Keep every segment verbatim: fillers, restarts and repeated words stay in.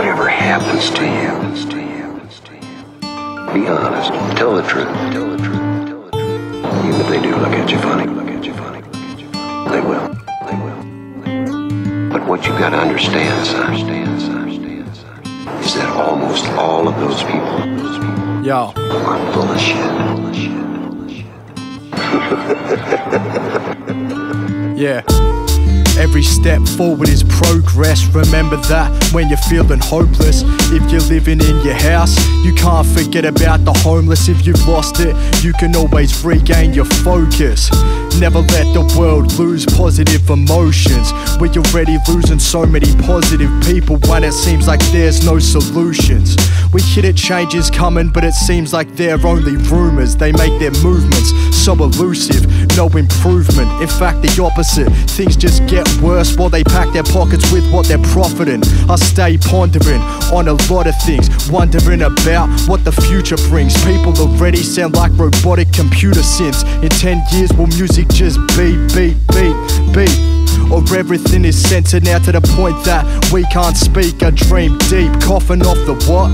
whatever happens to you, be honest. Tell the truth. Tell the truth. Tell the truth. Even if they do look at you funny, look at you funny, look at you funny, they will. They will. But what you got to understand, sir, understand, sir, understand, sir, is that almost all of those people, those people, yo, are full of shit. Full of shit. Full of shit. Yeah. Every step forward is progress. Remember that when you're feeling hopeless. If you're living in your house, you can't forget about the homeless. If you've lost it, you can always regain your focus. Never let the world lose positive emotions. We're already losing so many positive people when it seems like there's no solutions. We hear that change is coming, but it seems like they're only rumours. They make their movements so elusive, no improvement, in fact the opposite. Things just get worse while they pack their pockets with what they're profiting. I stay pondering on a lot of things, wondering about what the future brings. People already sound like robotic computer synths. In ten years will music just beat, beat, beat, beat? Or everything is censored now to the point that we can't speak. I dream deep, coughing off the what?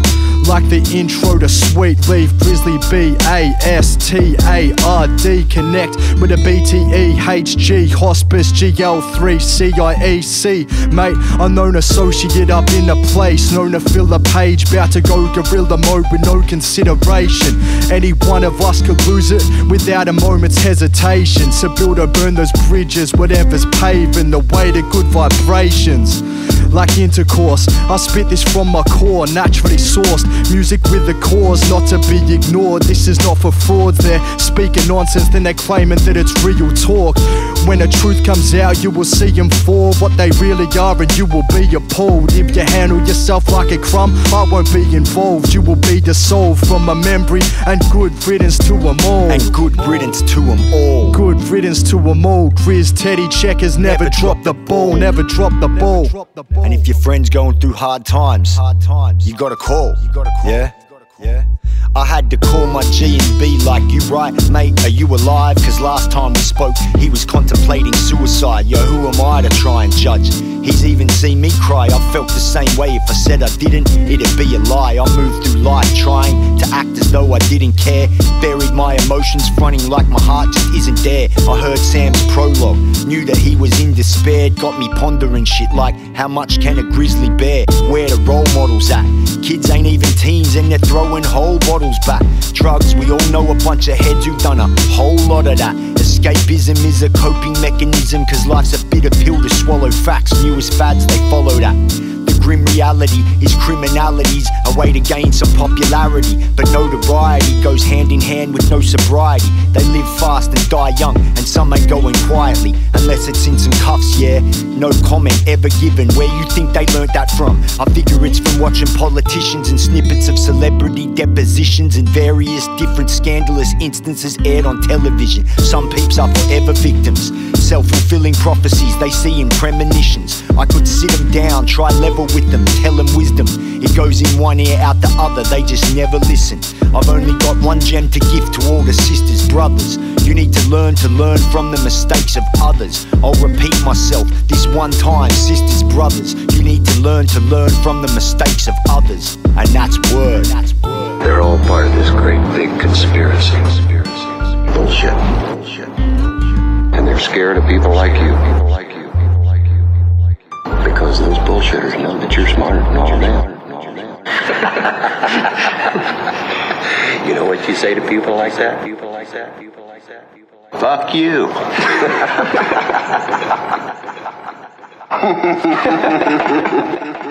Like the intro to Sweet Leaf, Grizzly B A S T A R D. Connect with a B T E H G, Hospice G L three, C I E C. Mate, unknown associate up in the place, known to fill the page, bout to go guerrilla mode with no consideration. Any one of us could lose it without a moment's hesitation. So build or burn those bridges, whatever's paving the way to good vibrations. Like intercourse, I spit this from my core, naturally sourced. Music with a cause, not to be ignored. This is not for frauds, they're speaking nonsense, then they're claiming that it's real talk. When the truth comes out, you will see them for what they really are, and you will be appalled. If you handle yourself like a crumb, I won't be involved. You will be dissolved from my memory, and good riddance to them all. And good riddance to them all. Good riddance to them all. Grizz Teddy Checkers never, never drop the ball, ball, never drop the never ball. Drop the ball. And if your friend's going through hard times, hard times, you gotta call, you gotta call. Yeah? Yeah. I had to call my G and be like, you right, mate, are you alive? Cause last time we spoke, he was contemplating suicide. Yo, who am I to try and judge? He's even seen me cry. I felt the same way. If I said I didn't, it'd be a lie. I moved through life trying to act as though I didn't care. Buried my emotions, fronting like my heart just isn't there. I heard Sam's prologue, knew that he was in despair. Got me pondering shit like, how much can a grizzly bear? Where the role models at? Kids ain't even teens and they're throwing whole bottles back. Drugs, we all know a bunch of heads who've done a whole lot of that. Escapism is a coping mechanism, cause life's a bitter pill to swallow. Facts, newest fads, they follow that. The grim reality is criminality's a way to gain some popularity, but notoriety goes hand in hand with no sobriety. They live fast and die young, and some ain't going quietly, unless it's in some cuffs, yeah. No comment ever given. Where you think they learnt that from? I figure it's from watching politicians and snippets of celebrity depositions and various different scandalous instances aired on television. Some peeps are forever victims, self-fulfilling prophecies they see in premonitions. I could sit them down, try level with them, tell them wisdom. It goes in one ear, out the other, they just never listen. I've only got one gem to give to all the sisters, brothers. You need to learn to learn from the mistakes of others. I'll repeat myself this one time, sisters, brothers. You need to learn to learn from the mistakes of others. And that's word. They're all part of this great big conspiracy. Bullshit. Bullshit. And they're scared of people like you. People like you. Because those bullshitters know that you're smarter than all of them. You know what you say to people like that? People like that? People like that? People like that? Fuck you.